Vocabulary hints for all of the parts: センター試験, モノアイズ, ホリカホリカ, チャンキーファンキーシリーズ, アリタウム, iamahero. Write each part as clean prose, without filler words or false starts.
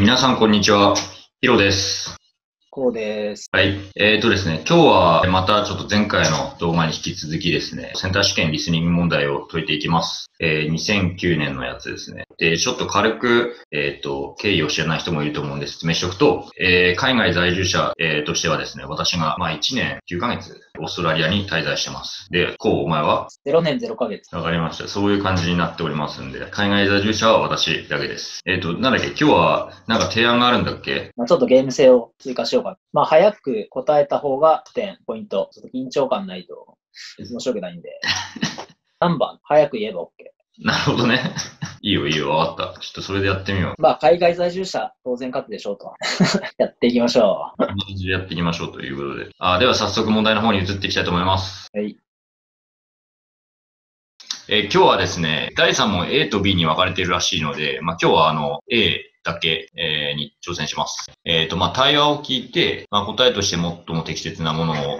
皆さん、こんにちは。ヒロです。こうです。はい。ですね、今日はまたちょっと前回の動画に引き続きですね、センター試験リスニング問題を解いていきます。2009年のやつですね。で、ちょっと軽く、経緯を知らない人もいると思うんで説明しておくと、海外在住者、としてはですね、私が、まあ、1年9ヶ月、オーストラリアに滞在してます。で、こう、お前は ?0 年0ヶ月。わかりました。そういう感じになっておりますんで、海外在住者は私だけです。なんだっけ、今日は、なんか提案があるんだっけ？まあ、ちょっとゲーム性を追加しよう。まあ、早く答えた方が点、ポイント。ちょっと緊張感ないと面白くないんで。3番、早く言えば OK。なるほどね。いいよいいよ、わかった。ちょっとそれでやってみよう。まあ、海外在住者、当然勝つでしょうと。やっていきましょう。やっていきましょうということで。では早速問題の方に移っていきたいと思います。はい。今日はですね、第3問 A と B に分かれているらしいので、まあ、今日はA、だけに挑戦します。まあ、対話を聞いて、まあ、答えとして最も適切なものを、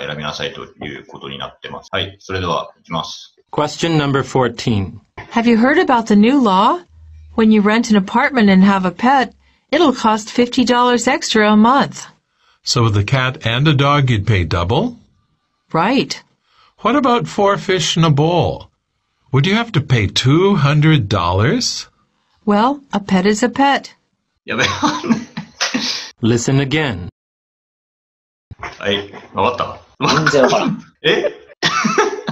選びなさいということになってます。はい。それでは、いきます。Question number 14. Have you heard about the new law? When you rent an apartment and have a pet, it'll cost $50 extra a month. So with a cat and a dog, you'd pay double? Right. What about 4 fish in a bowl? Would you have to pay $200?Well, a pet is a pet. Listen again. はい、わかった。全然わからん。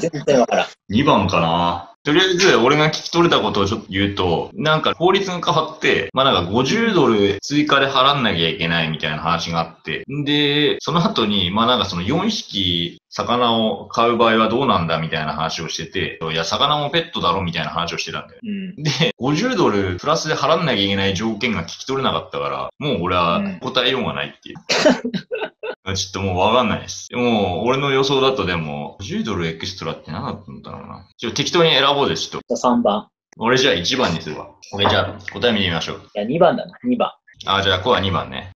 全然わからん。2番かな。とりあえず、俺が聞き取れたことをちょっと言うと、なんか法律が変わって、まあ、なんか$50追加で払んなきゃいけないみたいな話があって、で、その後に、まあ、なんかその4匹、魚を買う場合はどうなんだみたいな話をしてて、いや、魚もペットだろみたいな話をしてたんだよ。うん、で、$50プラスで払わなきゃいけない条件が聞き取れなかったから、もう俺は答えようがないっていう。うん、ちょっともうわかんないです。でも、俺の予想だとでも、$50エクストラって何だったんだろうな。ちょっと適当に選ぼうです、ちょっと。じゃあ3番。俺じゃあ1番にするわ。俺じゃあ答え見てみましょう。いや、2番だな、2番。じゃあこうは2番ね。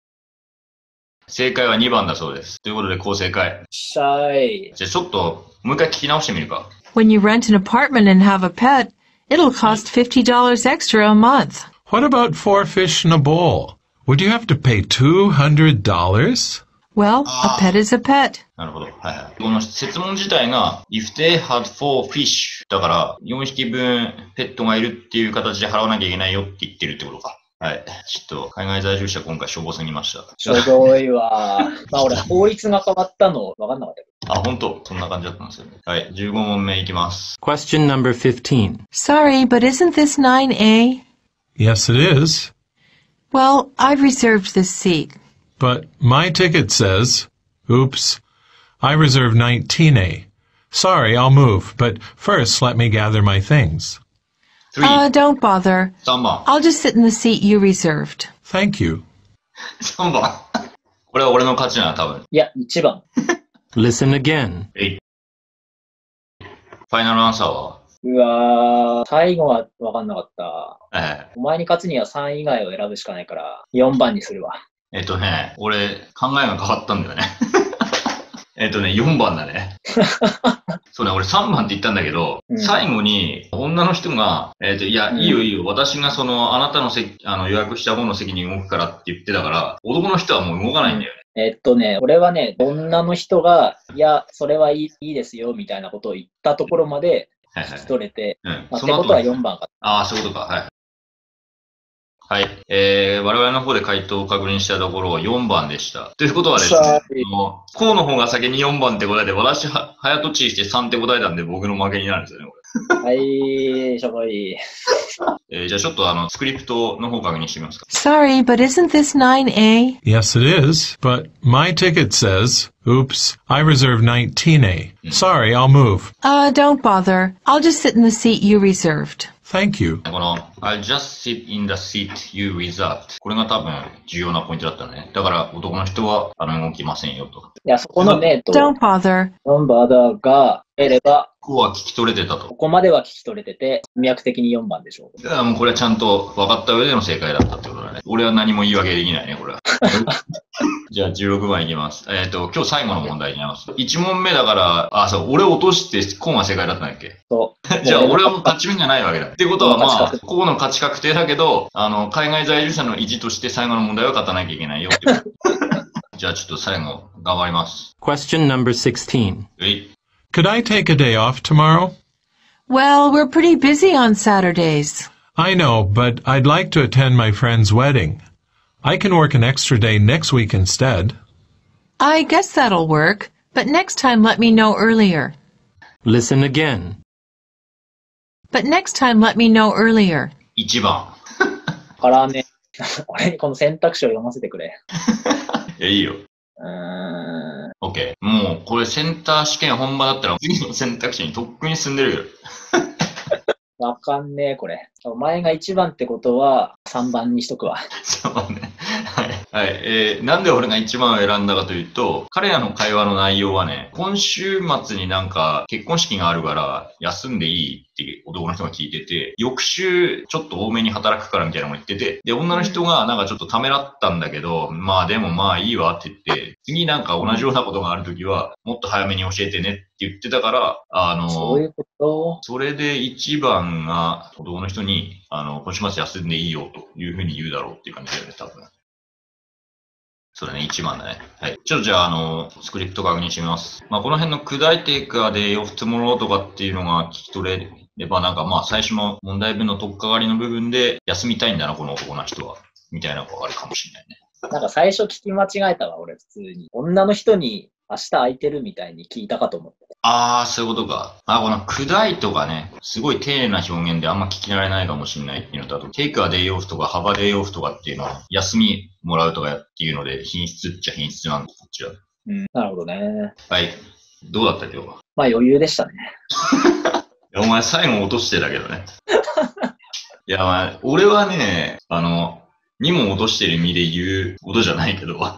正解は2番だそうです。ということで、こう正解。しゃーい。じゃあちょっと、もう一回聞き直してみるか。When you rent an apartment and have a pet, it'll cost $50 extra a month. What about 4 fish in a bowl? Would you have to pay $200? Well, a pet is a pet. なるほど。はいはい。この設問自体が、if they had 4 fish だから、4匹分ペットがいるっていう形で払わなきゃいけないよって言ってるってことか。はい。ちょっと、海外在住者今回しょぼすぎました。しょぼいわ。まあ俺、法律が変わったの分かんなかった。あ、ほんと。そんな感じだったんですよね。はい。15問目いきます。Question number 15. Sorry, but isn't this 9A? Yes, it is. Well, I've reserved this seat. But my ticket says, oops, I reserved 19A. Sorry, I'll move, but first let me gather my things.Don't bother. I'll just sit in the seat you reserved. Thank you. 3番。これは俺の勝ちだな、多分。いや、1番。Listen again. ファイナルアンサーは？うわー、最後は分かんなかった。お前に勝つには3以外を選ぶしかないから、4番にするわ。俺、考えが変わったんだよね。4番だね。そうね、俺3番って言ったんだけど、うん、最後に女の人が、いや、いいよいいよ、私がその、あなたの席、予約した方の席に動くからって言ってたから、男の人はもう動かないんだよね。俺はね、女の人が、いや、それはいいですよ、みたいなことを言ったところまで聞き取れて、そのことは4番か。そういうことか、はい。はい。我々の方で回答を確認したところは4番でした。ということはですね、こうの方が先に4番って答えて、私は早とちりして3って答えたんで、僕の負けになるんですよね、これ。はい、しょぼい。じゃあちょっとスクリプトの方確認してみますか。Sorry, but isn't this 9A? Yes, it is. But my ticket says, oops, I reserved 19A. Sorry, I'll move. Don't bother. I'll just sit in the seat you reserved.Thank you. この I'll just sit in the seat you reserved これが多分重要なポイントだったね。だから男の人は動きませんよと。いや、そこのね、Don't bother が得ればここは聞き取れてたと。ここまでは聞き取れてて、脈的に4番でしょう。だからもうこれはちゃんと分かった上での正解だったってことだね。俺は何も言い訳できないね、これは。じゃあ16番いきます。今日最後の問題になります。1問目だから、あ、そう、俺落としてコンは正解だったんだっけ？そう。じゃあ俺はもう勝ち目がないわけだ。ってことはまあ、ここの価値確定だけど、海外在住者の意地として最後の問題は勝たなきゃいけないよってこと。じゃあちょっと最後、頑張ります。Question number 16. Could I take a day off tomorrow? Well, we're pretty busy on Saturdays. I know, but I'd like to attend my friend's wedding. I can work an extra day next week instead. I guess that'll work, but next time let me know earlier. Listen again. But next time let me know earlier. 1番。からね、俺にこの選択肢を読ませてくれ。いや、いいよ。OK。もう、これセンター試験本場だったら、次の選択肢にとっくに進んでるよ。わかんねえ、これ。前が1番ってことは、3番にしとくわ。3番ね。はい。なんで俺が1番を選んだかというと、彼らの会話の内容はね、今週末になんか結婚式があるから、休んでいいって男の人が聞いてて、翌週ちょっと多めに働くからみたいなのも言ってて、で、女の人がなんかちょっとためらったんだけど、まあでもまあいいわって言って、次なんか同じようなことがあるときは、もっと早めに教えてねって言ってたから、そういうこと？それで1番が男の人に、今週末休んでいいよというふうに言うだろうっていう感じだよね、多分。それね、1番だね。はい。ちょっとじゃあ、スクリプト確認してみます。まあ、この辺のcould I take a day off tomorrowとかっていうのが聞き取れれば、なんかまあ、最初の問題文の取っかかりの部分で、休みたいんだな、この男の人は。みたいなのがわかるかもしれないね。なんか最初聞き間違えたわ、俺、普通に。女の人に明日空いてるみたいに聞いたかと思って。あー、そういうことか。あ、このcould Iとかね、すごい丁寧な表現であんま聞き慣れないかもしれないっていうのと、あと、take a day offとか、have a day offとかっていうのは、休み、もらうとかっていうので、品質っちゃ品質なんで、こっちは。うん、なるほどね。はい。どうだった今日は？まあ余裕でしたね。お前最後落としてたけどね。いや、まあ、俺はね、2問落としてる身で言うことじゃないけど、落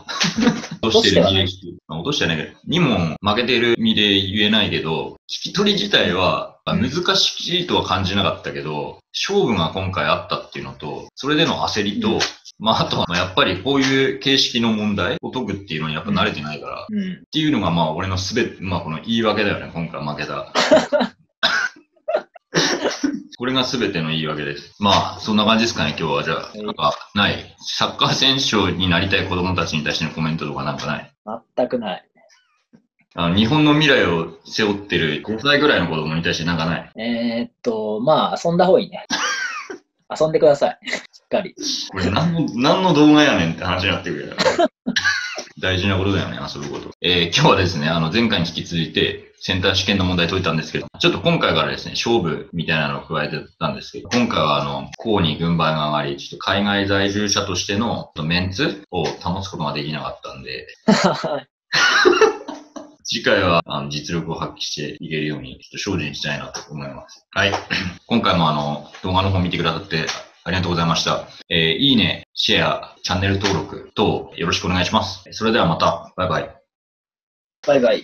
としてる身で聞く。落としてないけど、2問負けてる身で言えないけど、聞き取り自体は、難しいとは感じなかったけど、勝負が今回あったっていうのと、それでの焦りと、まああとはやっぱりこういう形式の問題を解くっていうのにやっぱ慣れてないから、っていうのがまあ俺のすべて、まあこの言い訳だよね、今回負けた。これがすべての言い訳です。まあ、そんな感じですかね、今日は。じゃあ、なんか、ない。サッカー選手になりたい子供たちに対してのコメントとかなんかない？全くない。日本の未来を背負ってる5歳ぐらいの子供に対してなんかない？まあ、遊んだ方がいいね。遊んでください。しっかり。これ何の動画やねんって話になってくるよ。大事なことだよね、遊ぶこと。今日はですね、前回に引き続いて、センター試験の問題解いたんですけど、ちょっと今回からですね、勝負みたいなのを加えてたんですけど、今回は項に軍配が上がり、ちょっと海外在住者としてのメンツを保つことができなかったんで、次回は実力を発揮していけるように、ちょっと精進したいなと思います。はい。今回も動画の方見てくださって、ありがとうございました。いいね、シェア、チャンネル登録等よろしくお願いします。それではまた、バイバイ。バイバイ。